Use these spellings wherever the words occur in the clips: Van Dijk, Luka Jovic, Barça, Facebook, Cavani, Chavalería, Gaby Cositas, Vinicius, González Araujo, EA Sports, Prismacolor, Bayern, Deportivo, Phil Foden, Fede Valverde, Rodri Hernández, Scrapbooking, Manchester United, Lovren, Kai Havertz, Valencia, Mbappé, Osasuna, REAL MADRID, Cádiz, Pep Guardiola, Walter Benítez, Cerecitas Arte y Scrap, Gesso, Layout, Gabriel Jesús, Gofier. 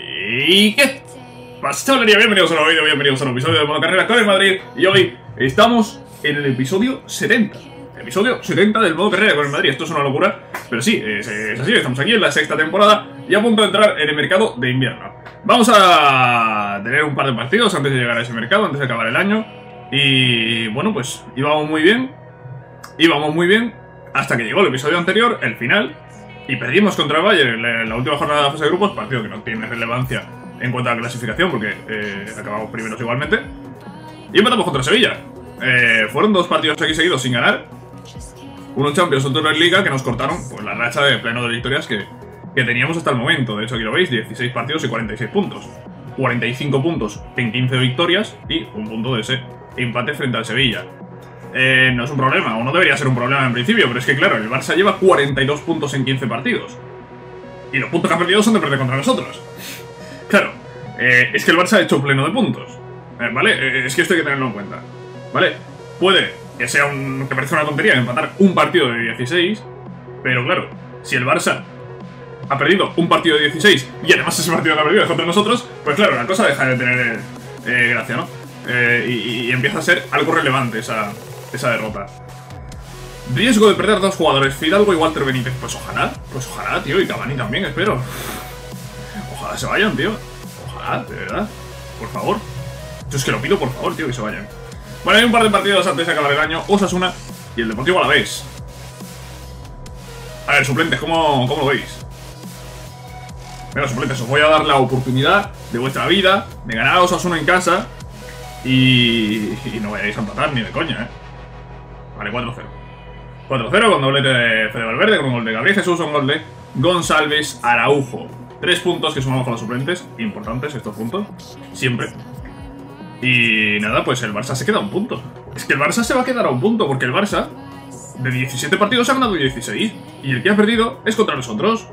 ¿Y qué pasa, Chavalería? Bienvenidos a un nuevo vídeo, bienvenidos a un episodio de Modo Carreras con el Madrid. Y hoy estamos en el episodio 70. Episodio 70 del Modo Carrera con el Madrid. Esto es una locura, pero sí, es así. Estamos aquí en la sexta temporada y a punto de entrar en el mercado de invierno. Vamos a tener un par de partidos antes de llegar a ese mercado, antes de acabar el año. Y bueno, pues íbamos muy bien. Íbamos muy bien hasta que llegó el episodio anterior, el final, y perdimos contra el Bayern en la última jornada de la fase de grupos. Partido que no tiene relevancia en cuanto a la clasificación, porque acabamos primeros igualmente. Y empatamos contra Sevilla. Fueron dos partidos aquí seguidos sin ganar. Uno en Champions, otro en Liga, que nos cortaron pues la racha de pleno de victorias que teníamos hasta el momento. De hecho, aquí lo veis, 16 partidos y 46 puntos. 45 puntos en 15 victorias y un punto de ese empate frente al Sevilla. No es un problema, o no debería ser un problema en principio, pero es que claro, el Barça lleva 42 puntos en 15 partidos. Y los puntos que ha perdido son de perder contra nosotros. Claro, es que el Barça ha hecho pleno de puntos. ¿Vale? Es que esto hay que tenerlo en cuenta. ¿Vale? Puede que sea que parece una tontería empatar un partido de 16, pero claro, si el Barça ha perdido un partido de 16 y además ese partido lo ha perdido contra nosotros, pues claro, la cosa deja de tener gracia, ¿no? Y empieza a ser algo relevante esa derrota. Riesgo de perder dos jugadores, Fidalgo y Walter Benítez. Pues ojalá, tío, y Cavani también, espero. Ojalá se vayan, tío. Ojalá, de verdad. Por favor. Yo es que lo pido, por favor, tío, que se vayan. Bueno, hay un par de partidos antes de acabar el año. Osasuna y el Deportivo a la vez. A ver, suplentes, ¿cómo lo veis? Bueno, suplentes, os voy a dar la oportunidad de vuestra vida de ganar a Osasuna en casa. Y no vayáis a empatar ni de coña, ¿eh? Vale, 4-0. 4-0 con doblete de Fede Valverde, con un gol de Gabriel Jesús, un gol de González Araujo. 3 puntos que sumamos con los suplentes. Importantes estos puntos. Siempre. Y nada, pues el Barça se queda a un punto. Es que el Barça se va a quedar a un punto, porque el Barça de 17 partidos ha ganado 16 y el que ha perdido es contra nosotros.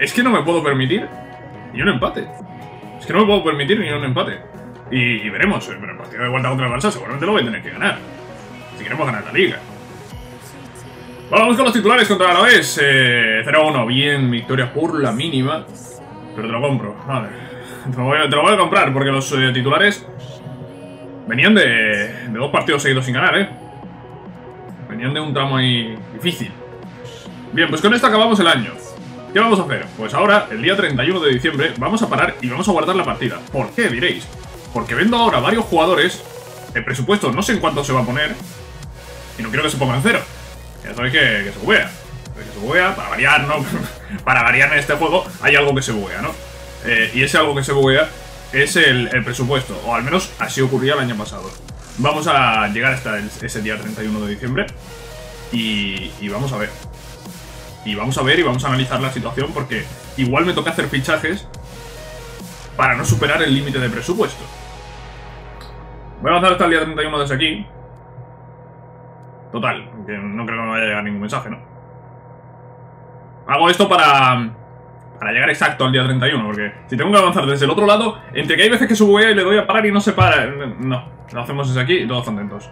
Es que no me puedo permitir ni un empate. Es que no me puedo permitir ni un empate. Y veremos, pero el partido de vuelta contra el Barça seguramente lo voy a tener que ganar si queremos ganar la Liga. Bueno, vamos con los titulares contra el Alavés. 0-1, bien, victoria por la mínima. Pero te lo compro, vale. Te lo voy a comprar, porque los titulares venían de dos partidos seguidos sin ganar, ¿eh? Venían de un tramo ahí difícil. Bien, pues con esto acabamos el año. ¿Qué vamos a hacer? Pues ahora, el día 31 de diciembre, vamos a parar y vamos a guardar la partida. ¿Por qué, diréis? Porque vendo ahora varios jugadores. El presupuesto no sé en cuánto se va a poner y no quiero que se ponga en cero. Ya sabéis que se buguea. Que se buguea, para variar, ¿no? Para variar en este juego hay algo que se buguea, ¿no? Y ese algo que se buguea es el presupuesto, o al menos así ocurría el año pasado. Vamos a llegar hasta ese día 31 de diciembre y vamos a ver. Y vamos a analizar la situación, porque igual me toca hacer fichajes para no superar el límite de presupuesto. Voy a avanzar hasta el día 31 desde aquí. Total, que no creo que me vaya a llegar ningún mensaje, ¿no? Hago esto para llegar exacto al día 31, porque si tengo que avanzar desde el otro lado, entre que hay veces que subo y le doy a parar y no se para. No, lo hacemos desde aquí y todos contentos.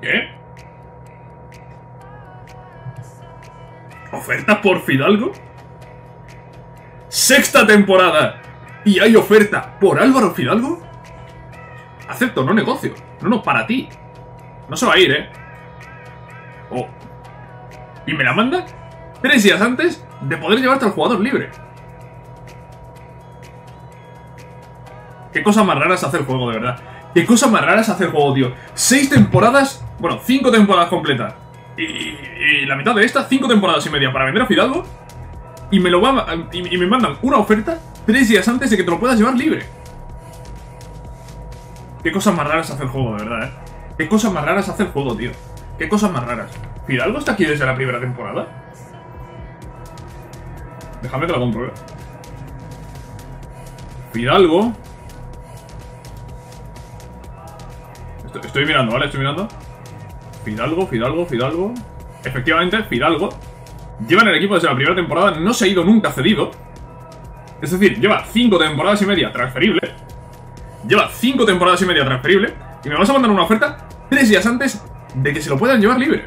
¿Qué? ¿Oferta por Fidalgo? ¡Sexta temporada! ¿Y hay oferta por Álvaro Fidalgo? Acepto, no negocio. No, para ti. No se va a ir, ¿eh? Oh. Y me la manda 3 días antes de poder llevarte al jugador libre. Qué cosa más rara es hacer juego, de verdad. Qué cosa más rara es hacer juego, tío. 6 temporadas, bueno, 5 temporadas completas. Y la mitad de estas, 5 temporadas y media para vender a Fidalgo. Y me mandan una oferta 3 días antes de que te lo puedas llevar libre. Qué cosa más rara es hacer juego, de verdad, ¿eh? Qué cosa más rara es hacer juego, tío. Qué cosas más raras. ¿Fidalgo está aquí desde la primera temporada? Déjame que lo compruebe. Fidalgo. Estoy mirando, ¿vale? Estoy mirando. Fidalgo. Efectivamente, Fidalgo lleva en el equipo desde la primera temporada. No se ha ido nunca cedido. Es decir, lleva 5 temporadas y media transferible. Lleva 5 temporadas y media transferible. Y me vas a mandar una oferta 3 días antes de que se lo puedan llevar libre.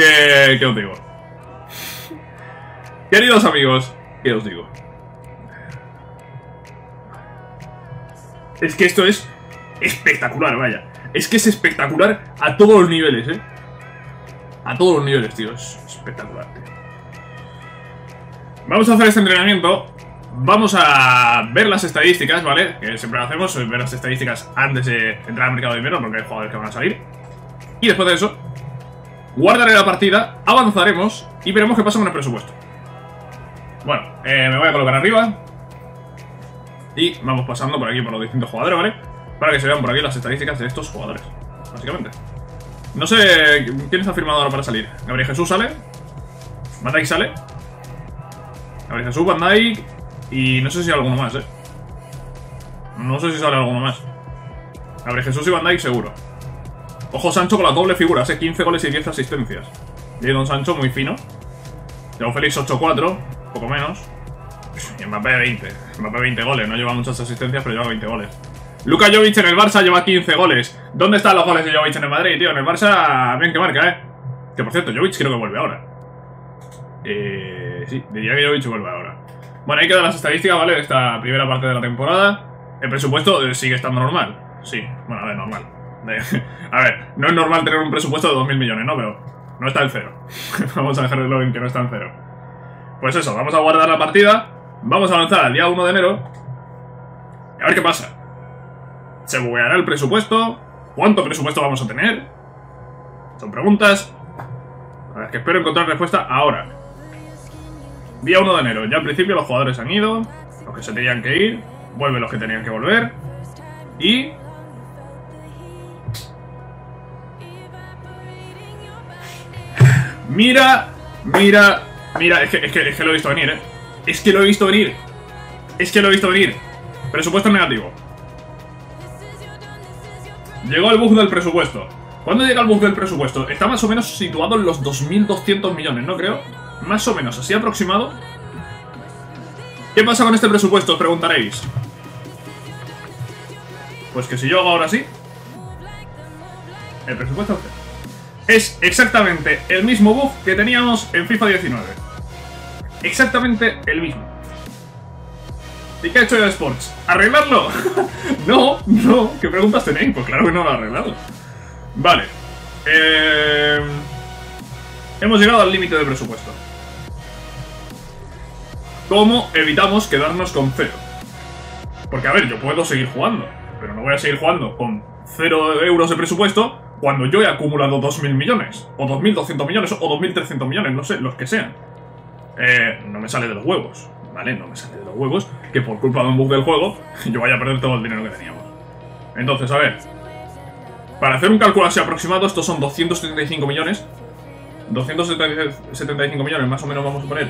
¿Qué os digo? Queridos amigos, ¿qué os digo? Es que esto es espectacular, vaya. Es que es espectacular a todos los niveles, ¿eh? A todos los niveles, tío. Es espectacular, tío. Vamos a hacer este entrenamiento. Vamos a ver las estadísticas, ¿vale? Que siempre lo hacemos, ver las estadísticas antes de entrar al mercado de invierno, porque hay jugadores que van a salir. Y después de eso, guardaré la partida, avanzaremos y veremos qué pasa con el presupuesto. Bueno, me voy a colocar arriba. Y vamos pasando por aquí por los distintos jugadores, ¿vale? Para que se vean por aquí las estadísticas de estos jugadores, básicamente. No sé quién está firmado ahora para salir. Gabriel Jesús sale. Van Dijk sale. Gabriel Jesús, Van Dijk. Y no sé si hay alguno más, ¿eh? No sé si sale alguno más. Gabriel Jesús y Van Dijk seguro. Ojo Sancho con las doble figuras, 15 goles y 10 asistencias. Y Don Sancho muy fino. Joao Félix 8-4, poco menos. Y Mbappé 20. Mbappé 20 goles, no lleva muchas asistencias, pero lleva 20 goles. Luka Jovic en el Barça lleva 15 goles. ¿Dónde están los goles de Jovic en el Madrid, tío? En el Barça, bien que marca, ¿eh? Que por cierto, Jovic creo que vuelve ahora. Sí, diría que Jovic vuelve ahora. Bueno, ahí quedan las estadísticas, ¿vale? De esta primera parte de la temporada. El presupuesto sigue estando normal. Sí, bueno, a ver, normal. A ver, no es normal tener un presupuesto de 2.000 millones, ¿no? Pero no está en cero. Vamos a dejarlo en que no está en cero. Pues eso, vamos a guardar la partida. Vamos a avanzar al día 1 de enero. A ver qué pasa. ¿Se bugueará el presupuesto? ¿Cuánto presupuesto vamos a tener? Son preguntas a las que espero encontrar respuesta ahora. Día 1 de enero. Ya al principio los jugadores han ido. Los que se tenían que ir. Vuelven los que tenían que volver. Y... mira, mira, mira, es que lo he visto venir, ¿eh? Es que lo he visto venir. Es que lo he visto venir. Presupuesto negativo. Llegó el bug del presupuesto. ¿Cuándo llega el bug del presupuesto? Está más o menos situado en los 2.200 millones, ¿no creo? Más o menos, así aproximado. ¿Qué pasa con este presupuesto? Os preguntaréis. Pues que si yo hago ahora sí, el presupuesto es exactamente el mismo bug que teníamos en FIFA 19. Exactamente el mismo. ¿Y qué ha hecho EA Sports? ¿Arreglarlo? No, no. ¿Qué preguntas tenéis? Pues claro que no lo ha arreglado. Vale. Hemos llegado al límite de presupuesto. ¿Cómo evitamos quedarnos con cero? Porque a ver, yo puedo seguir jugando, pero no voy a seguir jugando con 0 euros de presupuesto cuando yo he acumulado 2.000 millones, o 2.200 millones, o 2.300 millones, no sé, los que sean. No me sale de los huevos, ¿vale? No me sale de los huevos que por culpa de un bug del juego yo vaya a perder todo el dinero que teníamos. Entonces, a ver, para hacer un cálculo así aproximado, estos son 275 millones. 275 millones, más o menos vamos a poner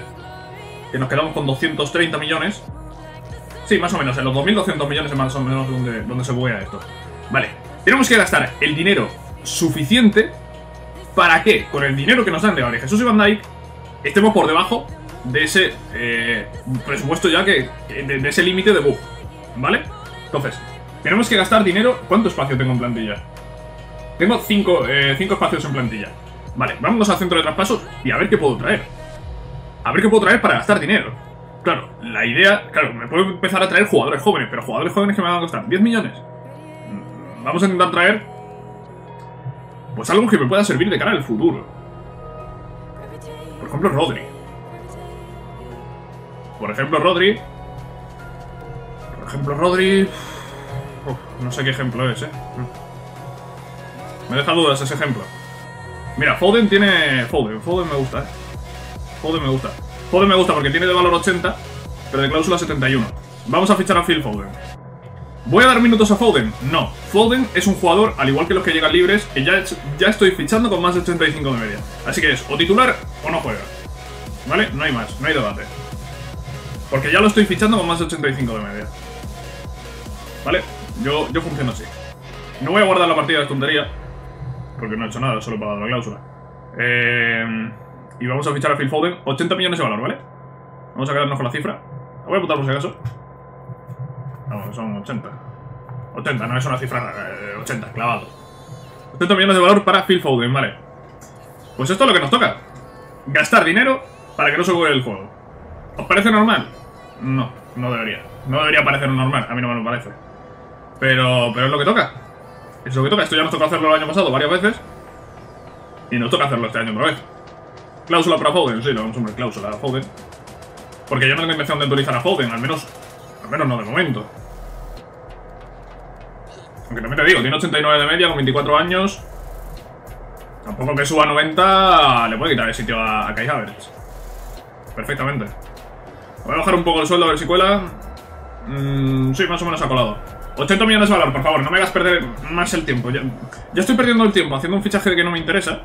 que nos quedamos con 230 millones. Sí, más o menos, en los 2.200 millones es más o menos donde se buguea esto. Vale, tenemos que gastar el dinero suficiente para que con el dinero que nos dan de Gabriel Jesús y Van Dijk estemos por debajo de ese presupuesto ya que de ese límite de bug, ¿vale? Entonces, tenemos que gastar dinero. ¿Cuánto espacio tengo en plantilla? Tengo 5 espacios en plantilla. Vale, vámonos al centro de traspasos y a ver qué puedo traer. A ver qué puedo traer para gastar dinero. Claro, la idea, claro, me puedo empezar a traer jugadores jóvenes, pero jugadores jóvenes que me van a costar 10 millones. Vamos a intentar traer pues algo que me pueda servir de cara al futuro. Por ejemplo, Rodri. Por ejemplo, Rodri. Por ejemplo, Rodri. Uf, no sé qué ejemplo es, ¿eh? Me deja dudas ese ejemplo. Mira, Foden tiene... Foden me gusta, ¿eh? Foden me gusta. Foden me gusta porque tiene de valor 80, pero de cláusula 71. Vamos a fichar a Phil Foden. ¿Voy a dar minutos a Foden? No. Foden es un jugador, al igual que los que llegan libres, que ya estoy fichando con más de 85 de media. Así que es o titular o no juega. ¿Vale? No hay más, no hay debate. Porque ya lo estoy fichando con más de 85 de media. ¿Vale? Yo funciono así. No voy a guardar la partida de tontería, porque no he hecho nada, solo he pagado la cláusula. Y vamos a fichar a Phil Foden. 80 millones de valor, ¿vale? Vamos a quedarnos con la cifra. La voy a apuntar por si acaso. No, son 80. 80, no es una cifra. 80, clavado. 80 millones de valor para Phil Foden, vale. Pues esto es lo que nos toca. Gastar dinero para que no se juegue el juego. ¿Os parece normal? No, no debería. No debería parecer normal, a mí no me lo parece. Pero es lo que toca. Es lo que toca, esto ya nos tocó hacerlo el año pasado varias veces. Y nos toca hacerlo este año otra vez. Cláusula para Foden, sí, lo vamos a poner cláusula a Foden. Porque yo no tengo intención de utilizar a Foden, al menos no de momento. Aunque también te digo, tiene 89 de media con 24 años. Tampoco que suba a 90 le puede quitar el sitio a Kai Havertz. Perfectamente. Voy a bajar un poco el sueldo a ver si cuela. Sí, más o menos ha colado. 80 millones de valor, por favor, no me hagas perder más el tiempo. Ya estoy perdiendo el tiempo haciendo un fichaje que no me interesa.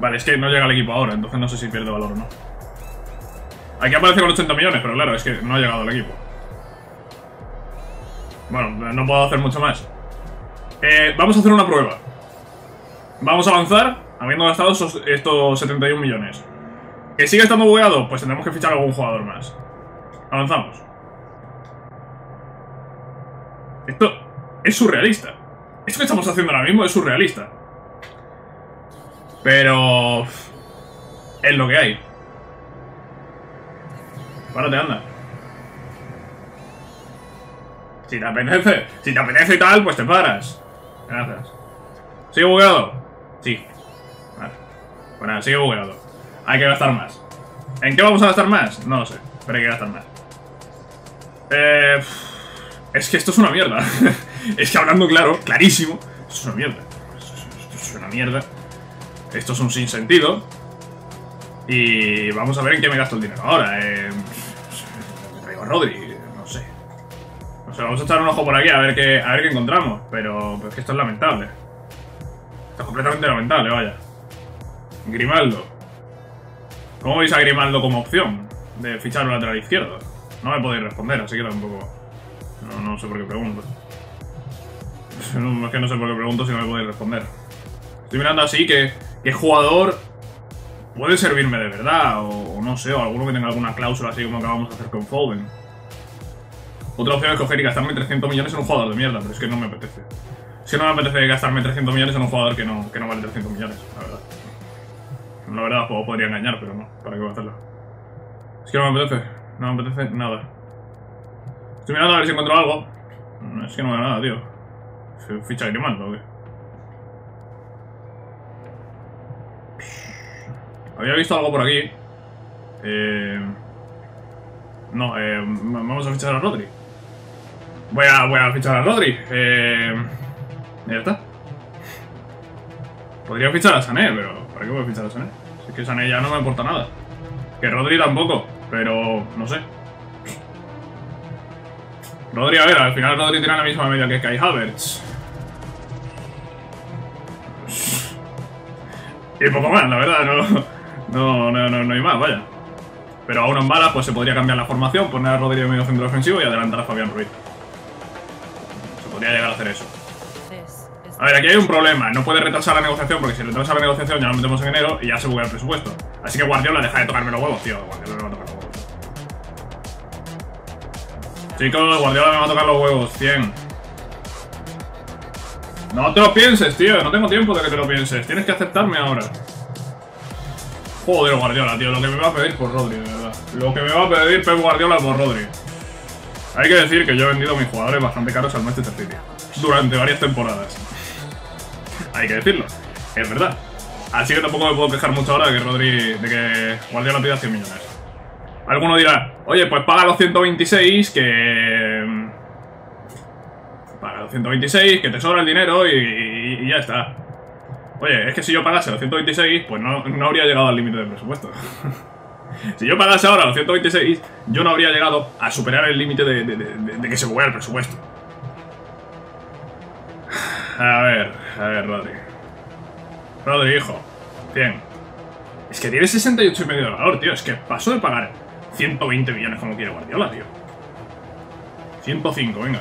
Vale, es que no llega el equipo ahora, entonces no sé si pierde valor o no. Aquí aparece con 80 millones, pero claro, es que no ha llegado el equipo. Bueno, no puedo hacer mucho más. Vamos a hacer una prueba. Vamos a avanzar, habiendo gastado estos 71 millones. ¿Que sigue estando bugueado? Pues tendremos que fichar a algún jugador más. Avanzamos. Esto es surrealista. Esto que estamos haciendo ahora mismo es surrealista. Pero... es lo que hay. Párate, anda. Si te apetece y tal, pues te paras. Gracias. ¿Sigue bugueado? Sí. Vale. Bueno, sigue bugueado. Hay que gastar más. ¿En qué vamos a gastar más? No lo sé, pero hay que gastar más. Es que esto es una mierda. Es que hablando claro, clarísimo, esto es una mierda. Esto es una mierda. Esto es un sinsentido. Y vamos a ver en qué me gasto el dinero ahora. Me traigo a Rodri, no sé. O sea, vamos a echar un ojo por aquí a ver qué encontramos. Pero es que esto es lamentable. Esto es completamente lamentable, vaya. Grimaldo. ¿Cómo veis a Grimaldo como opción de fichar un lateral izquierdo? No me podéis responder, así que tampoco... No sé por qué pregunto. Es que no sé por qué pregunto si no me podéis responder. Estoy mirando así que qué jugador puede servirme de verdad. O no sé, o alguno que tenga alguna cláusula así como acabamos de hacer con Foden. Otra opción es coger y gastarme 300 millones en un jugador de mierda, pero es que no me apetece. Es que no me apetece gastarme 300 millones en un jugador que no vale 300 millones, la verdad. La verdad, os podría engañar, pero no, ¿para qué voy a hacerlo? Es que no me apetece nada. Estoy mirando a ver si encuentro algo. Es que no veo nada, tío. ¿Ficha Grimaldo o qué? Había visto algo por aquí. No, vamos a fichar a Rodri. Voy a fichar a Rodri. Ya está. Podría fichar a Sané, pero ¿para qué voy a fichar a Sané? Es que Sané ya no me aporta nada. Que Rodri tampoco, pero no sé. Rodri, a ver, al final Rodri tiene la misma media que Kai Havertz. Y poco más, la verdad, no hay más, vaya. Pero aún en balas, pues se podría cambiar la formación, poner a Rodri en medio centro ofensivo y adelantar a Fabián Ruiz. Se podría llegar a hacer eso. A ver, aquí hay un problema, no puede retrasar la negociación, porque si retrasa la negociación ya lo metemos en enero y ya se buguea el presupuesto. Así que Guardiola, deja de tocarme los huevos, tío. Guardiola no va a tocar los huevos. Chicos, Guardiola me va a tocar los huevos, 100. No te lo pienses, tío, no tengo tiempo de que te lo pienses. Tienes que aceptarme ahora. Joder, Guardiola, tío, lo que me va a pedir por Rodri, de verdad. Lo que me va a pedir Pep Guardiola por Rodri. Hay que decir que yo he vendido a mis jugadores bastante caros al Manchester City durante varias temporadas. Hay que decirlo, es verdad. Así que tampoco me puedo quejar mucho ahora de que Guardiola pida 100 millones. Alguno dirá, oye, pues paga los 126 que... Paga los 126, que te sobra el dinero y ya está. Oye, es que si yo pagase los 126, pues no habría llegado al límite del presupuesto. Si yo pagase ahora los 126, yo no habría llegado a superar el límite de que se buguea el presupuesto. A ver, Rodri. Rodri, hijo. 100. Es que tiene 68 y medio de valor, tío. Es que paso de pagar 120 millones como quiere Guardiola, tío. 105, venga.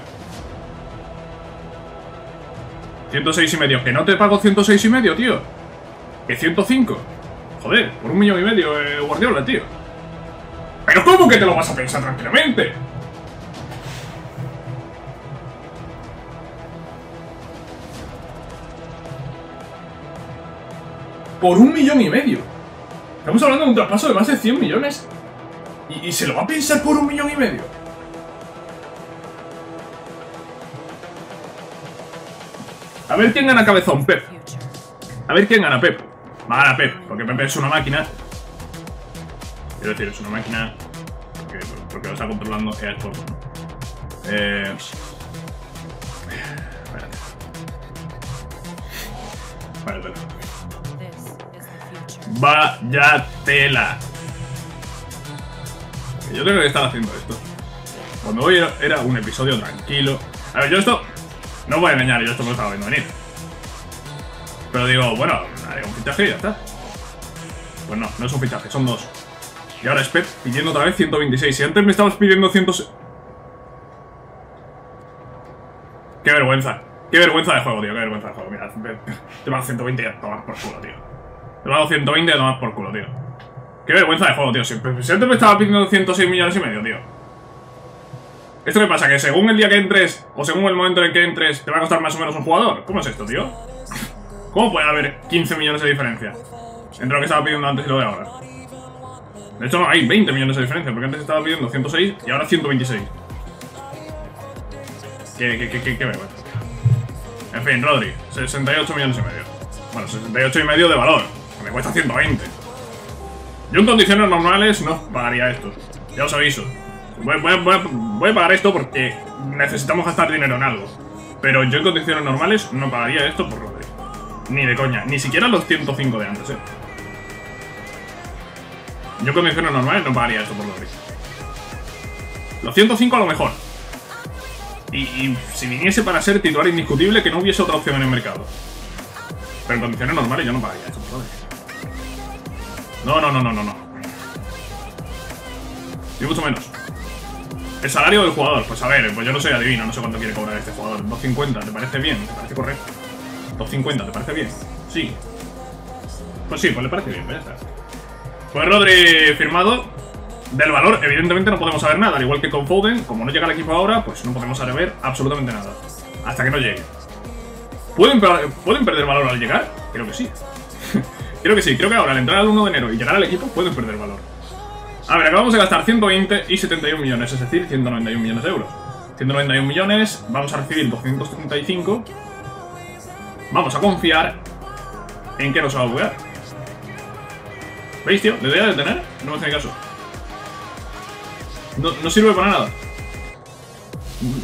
106 y medio. Que no te pago 106 y medio, tío. Que 105. Joder, por 1,5 millones, Guardiola, tío. Pero ¿cómo que te lo vas a pensar tranquilamente? por 1,5 millones. Estamos hablando de un traspaso de más de 100 millones. ¿Y se lo va a pensar por 1,5 millones? A ver quién gana cabezón, Pep. A ver quién gana, Pep. Va a ganar Pep, porque Pep es una máquina. Quiero decir, es una máquina porque lo está controlando es todo, ¿no? Espérate. Vale, vale. Vaya tela. Yo tengo que estar haciendo esto. Cuando voy era un episodio tranquilo. A ver, yo esto... No os voy a engañar, yo esto me lo estaba viendo venir. Pero digo, bueno, haré un fichaje y ya está. Pues no, no es un fichaje, son dos. Y ahora es Pep pidiendo otra vez 126. Si antes me estabas pidiendo 100... Qué vergüenza. Qué vergüenza de juego, tío, qué vergüenza de juego. Mira, te pago 120 y a tomar por culo, tío. Te pago 120 y a tomar por culo, tío. Qué vergüenza de juego, tío. Si antes me estaba pidiendo 106,5 millones, tío. ¿Esto qué pasa? ¿Que según el día que entres o según el momento en el que entres te va a costar más o menos un jugador? ¿Cómo es esto, tío? ¿Cómo puede haber 15 millones de diferencia entre lo que estaba pidiendo antes y lo de ahora? De hecho, no, hay 20 millones de diferencia, porque antes estaba pidiendo 106 y ahora 126. Qué vergüenza. En fin, Rodri, 68,5 millones. Bueno, 68,5 de valor, que me cuesta 120. Yo en condiciones normales no pagaría esto. Ya os aviso. Voy a pagar esto porque necesitamos gastar dinero en algo. Pero yo en condiciones normales no pagaría esto por Rodri. Ni de coña. Ni siquiera los 105 de antes, Yo en condiciones normales no pagaría esto por Rodri. Los 105 a lo mejor. Y si viniese para ser titular indiscutible, que no hubiese otra opción en el mercado. Pero en condiciones normales yo no pagaría esto por Rodri. No. Y mucho menos. El salario del jugador, pues a ver, pues yo no soy adivino, no sé cuánto quiere cobrar este jugador. 250, ¿te parece bien? ¿Te parece correcto? 250, ¿te parece bien? Sí. Pues sí, pues le parece bien, pues ya está. Pues Rodri firmado. Del valor, evidentemente no podemos saber nada. Al igual que con Foden, como no llega al equipo ahora, pues no podemos saber absolutamente nada. Hasta que no llegue. ¿Pueden perder valor al llegar? Creo que sí. Creo que sí, creo que ahora al entrar al 1 de enero y llegar al equipo pueden perder valor. A ver, acabamos de gastar 120 y 71 millones, es decir, 191 millones de euros. 191 millones, vamos a recibir 235. Vamos a confiar en que nos va a buguear. ¿Veis, tío? ¿Le doy a detener? No me hace caso. No sirve para nada.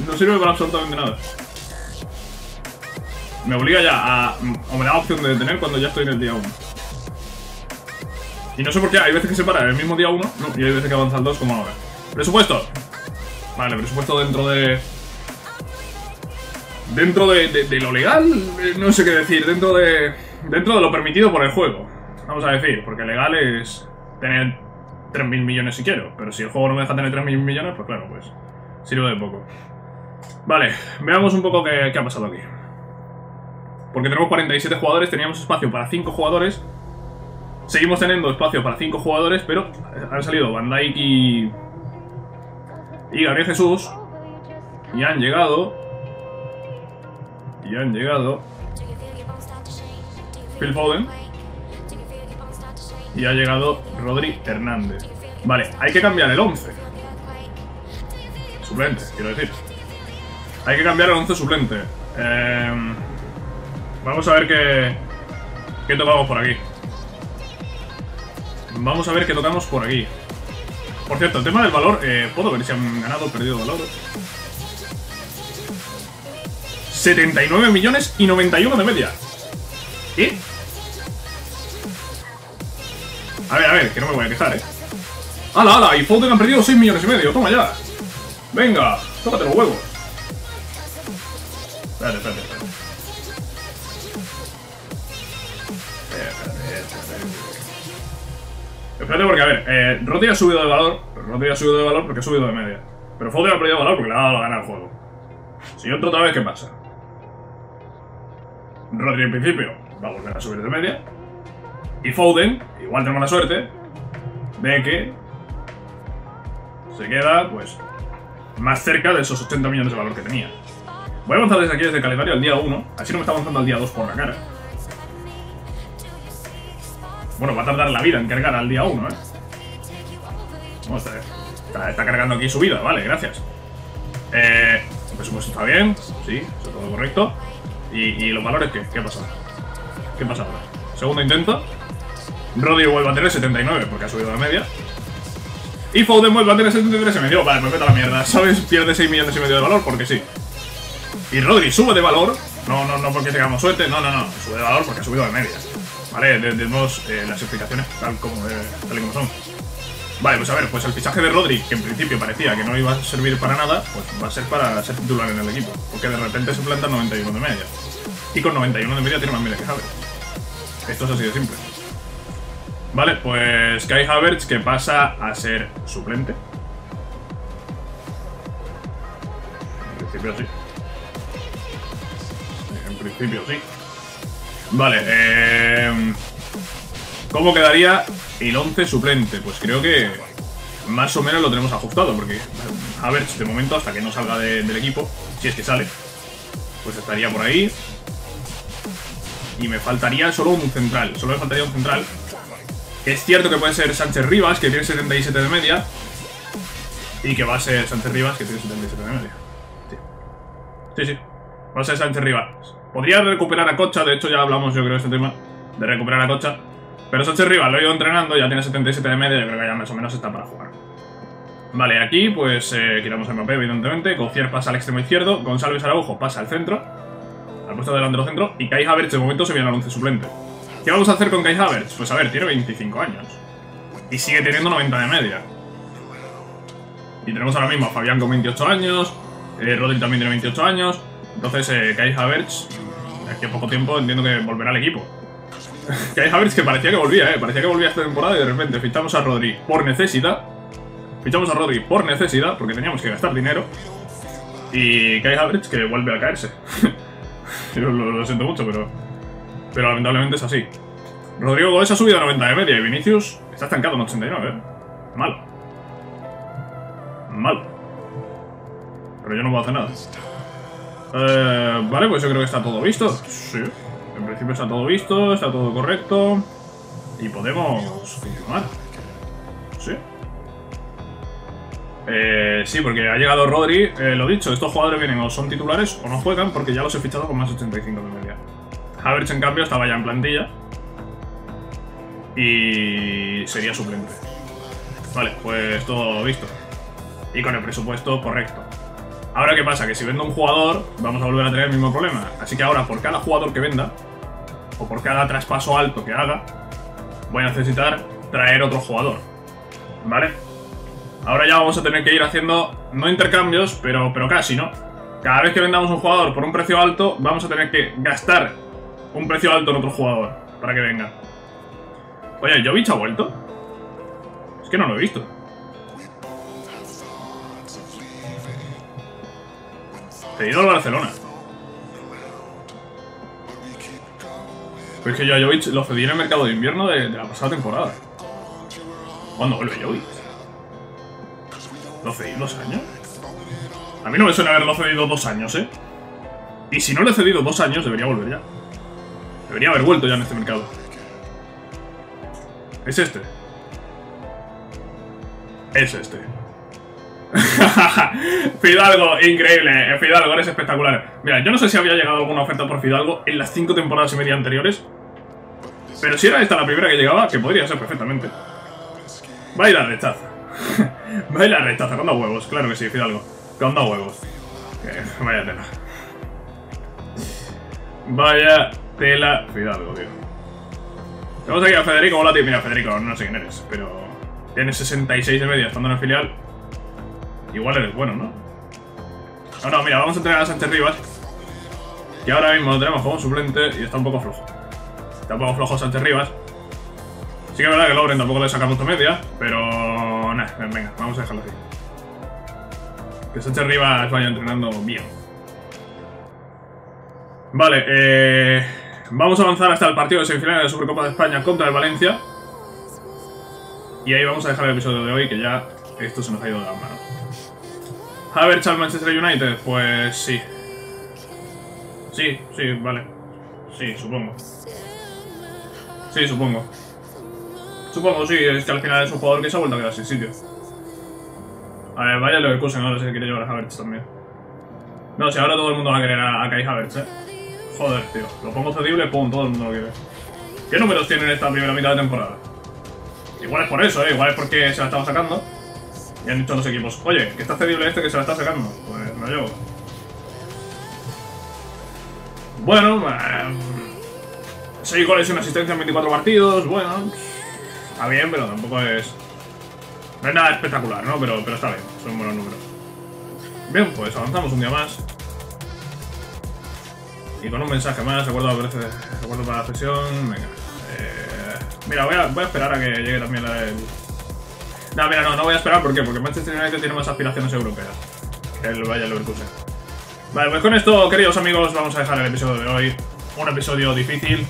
No sirve para absolutamente nada. Me obliga ya a... o me da la opción de detener cuando ya estoy en el día 1. Y no sé por qué, hay veces que se para en el mismo día 1, y hay veces que avanza el 2 como ahora. ¡Presupuesto! Vale, presupuesto dentro de... Dentro de lo legal, no sé qué decir, dentro de lo permitido por el juego. Vamos a decir, porque legal es tener 3.000 millones si quiero. Pero si el juego no me deja tener 3.000 millones, pues claro, pues sirve de poco. Vale, veamos un poco qué ha pasado aquí. Porque tenemos 47 jugadores, teníamos espacio para 5 jugadores. Seguimos teniendo espacio para 5 jugadores, pero han salido Van Dijk y Gabriel Jesús. Y han llegado. Phil Foden. Y ha llegado Rodri Hernández. Vale, hay que cambiar el 11. Suplente, quiero decir. Hay que cambiar el 11 suplente. Vamos a ver qué tocamos por aquí. Vamos a ver qué tocamos por aquí. Por cierto, el tema del valor, puedo ver si han ganado o perdido valor. 79 millones y 91 de media. ¿Qué? A ver, que no me voy a quejar, ¡Hala! Y Foden han perdido 6 millones y medio. ¡Toma ya! ¡Venga! ¡Tócate los huevos! Espérate. Espérate porque, a ver, Rodri ha subido de valor. Rodri ha subido de valor porque ha subido de media. Pero Foden ha perdido valor porque le ha dado la gana al juego. Si yo entro otra vez, ¿qué pasa? Rodri en principio va a volver a subir de media. Y Foden, igual tenemos la suerte de que se queda, pues, más cerca de esos 80 millones de valor que tenía. Voy a avanzar desde aquí, desde el calendario, al día 1. Así no me está avanzando al día 2 por la cara. Bueno, va a tardar la vida en cargar al día 1, ¿eh? Vamos a ver. Está cargando aquí su vida, vale, gracias. El presupuesto está bien, sí, está todo correcto. ¿Y los valores qué? ¿Qué pasa? ¿Qué pasa ahora? Segundo intento. Rodri vuelve a tener 79 porque ha subido la media. Y Foden vuelve a tener 73,5. Vale, me peta la mierda, ¿sabes? Pierde 6,5 millones de valor porque sí. Y Rodri sube de valor. No porque tengamos suerte, no. Sube de valor porque ha subido de media. Vale, tenemos las explicaciones tal y como son. Vale, pues a ver, pues el fichaje de Rodri, que en principio parecía que no iba a servir para nada, pues va a ser para ser titular en el equipo, porque de repente se planta 91 de media. Y con 91 de media tiene más media que Havertz. Esto es así de simple. Vale, pues Kai Havertz, que pasa a ser suplente. En principio sí. Vale, ¿cómo quedaría el 11 suplente? Pues creo que más o menos lo tenemos ajustado, porque Havertz de momento, hasta que no salga del equipo, si es que sale, pues estaría por ahí. Y me faltaría solo un central, Es cierto que puede ser Sánchez Rivas, que tiene 77 de media. Y que va a ser Sánchez Rivas, que tiene 77 de media. Sí. Va a ser Sánchez Rivas. Podría recuperar a Cocha, de hecho ya hablamos yo creo de este tema, de recuperar a Cocha. Pero Sánchez Rivas lo he ido entrenando, ya tiene 77 de media, yo creo que ya más o menos está para jugar. Vale, aquí pues quitamos a Mbappé, evidentemente. Gofier pasa al extremo izquierdo, González Araujo pasa al centro, al puesto delantero centro. Y Kai Havertz de momento se viene al 11 suplente. ¿Qué vamos a hacer con Kai Havertz? Pues a ver, tiene 25 años y sigue teniendo 90 de media. Y tenemos ahora mismo a Fabián con 28 años, Rodri también tiene 28 años. Entonces Kai Havertz, aquí a poco tiempo entiendo que volverá al equipo. Kai Havertz que parecía que volvía, esta temporada y de repente fichamos a Rodri por necesidad. Porque teníamos que gastar dinero. Y Kai Havertz que vuelve a caerse. lo siento mucho, pero lamentablemente es así. Rodrigo Gómez ha subido a 90 de media y Vinicius está estancado en 89, Malo. Pero yo no puedo hacer nada. Vale, pues yo creo que está todo visto. Sí, en principio está todo visto, está todo correcto. Y podemos continuar. Sí. Sí, porque ha llegado Rodri. Lo dicho, estos jugadores vienen o son titulares o no juegan porque ya los he fichado con más 85 de media. Havertz, en cambio, estaba ya en plantilla y sería suplente. Vale, pues todo visto. Y con el presupuesto correcto. Ahora, ¿qué pasa? Que si vendo un jugador, vamos a volver a tener el mismo problema. Así que ahora, por cada jugador que venda, o por cada traspaso alto que haga, voy a necesitar traer otro jugador. ¿Vale? Ahora ya vamos a tener que ir haciendo, no intercambios, pero casi, ¿no? Cada vez que vendamos un jugador por un precio alto, vamos a tener que gastar un precio alto en otro jugador, para que venga. Oye, ¿Jovic ha vuelto? Es que no lo he visto. Pedido al Barcelona. Pero es que yo a Jovic lo cedí en el mercado de invierno de la pasada temporada. ¿Cuándo vuelve Jovic? ¿Lo cedí 2 años? A mí no me suena haberlo cedido 2 años, ¿eh? Y si no lo he cedido 2 años, debería volver ya. Debería haber vuelto ya en este mercado. Es este. Es este. Fidalgo, increíble. Fidalgo, eres espectacular. Mira, yo no sé si había llegado alguna oferta por Fidalgo en las 5 temporadas y media anteriores, pero si era esta la primera que llegaba, que podría ser perfectamente. Baila rechaza. Baila rechaza, con dos huevos. Claro que sí, Fidalgo, con dos huevos. Vaya tela. Vaya tela, Fidalgo, tío. Tenemos aquí a Federico Volati. Mira, Federico, no sé quién eres, pero tienes 66 de media estando en el filial. Igual eres bueno, ¿no? No, mira, vamos a entrenar a Sánchez Rivas, que ahora mismo lo tenemos como suplente y está un poco flojo. Está un poco flojo Sánchez Rivas. Sí que es verdad que Lovren tampoco le saca mucho media, pero nada, venga, vamos a dejarlo así. Que Sánchez Rivas vaya entrenando bien. Vale, vamos a avanzar hasta el partido de semifinales de la Supercopa de España contra el Valencia. Y ahí vamos a dejar el episodio de hoy, que ya esto se nos ha ido de las manos. Havertz al Manchester United, pues sí. Sí, vale. Sí, supongo. Supongo, sí, es que al final es un jugador que se ha vuelto a quedar sin sitio. A ver, vaya Leverkusen, ahora sí que quiere llevar a Havertz también. No, si ahora todo el mundo va a querer a Kai Havertz, eh. Joder, tío, lo pongo cedible, pum, todo el mundo lo quiere. ¿Qué números tienen esta primera mitad de temporada? Igual es por eso, igual es porque se la estaba sacando. Y han dicho los equipos, oye, que está cedible este que se la está sacando. Pues no llevo. Bueno, 6 goles y una asistencia en 24 partidos, bueno. Está bien, pero tampoco es... No es nada espectacular, ¿no? Pero está bien, son buenos números. Bien, pues avanzamos un día más. Y con un mensaje más, acuerdo para la sesión, venga. Mira, voy a esperar a que llegue también la del... No, mira, no voy a esperar, ¿por qué? Porque Manchester United tiene más aspiraciones europeas que el Bayern Leverkusen. Vale, pues con esto, queridos amigos, vamos a dejar el episodio de hoy. Un episodio difícil.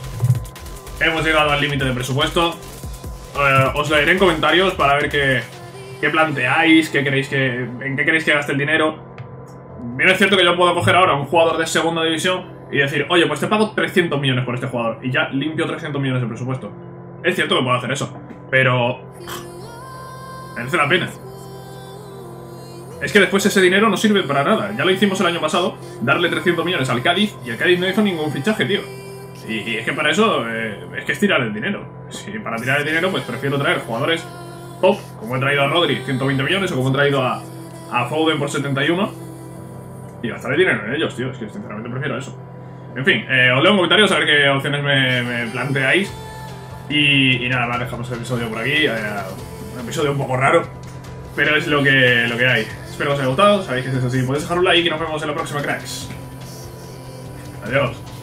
Hemos llegado al límite de presupuesto. Os lo diré en comentarios para ver qué planteáis, en qué queréis que gaste el dinero. Bien, es cierto que yo puedo coger ahora un jugador de segunda división y decir, oye, pues te pago 300 millones por este jugador y ya limpio 300 millones de presupuesto. Es cierto que puedo hacer eso, pero... merece la pena. Es que después ese dinero no sirve para nada. Ya lo hicimos el año pasado, darle 300 millones al Cádiz, y el Cádiz no hizo ningún fichaje, tío. Y es que para eso, es que es tirar el dinero. Si para tirar el dinero, pues prefiero traer jugadores top, como he traído a Rodri, 120 millones, o como he traído a Foden por 71, y gastar el dinero en ellos, tío. Es que sinceramente prefiero eso. En fin, os leo en comentarios a ver qué opciones me planteáis. Y nada más, dejamos el episodio por aquí. Un episodio un poco raro, pero es lo que hay. Espero que os haya gustado, sabéis que es así. Podéis dejar un like y nos vemos en la próxima, cracks. Adiós.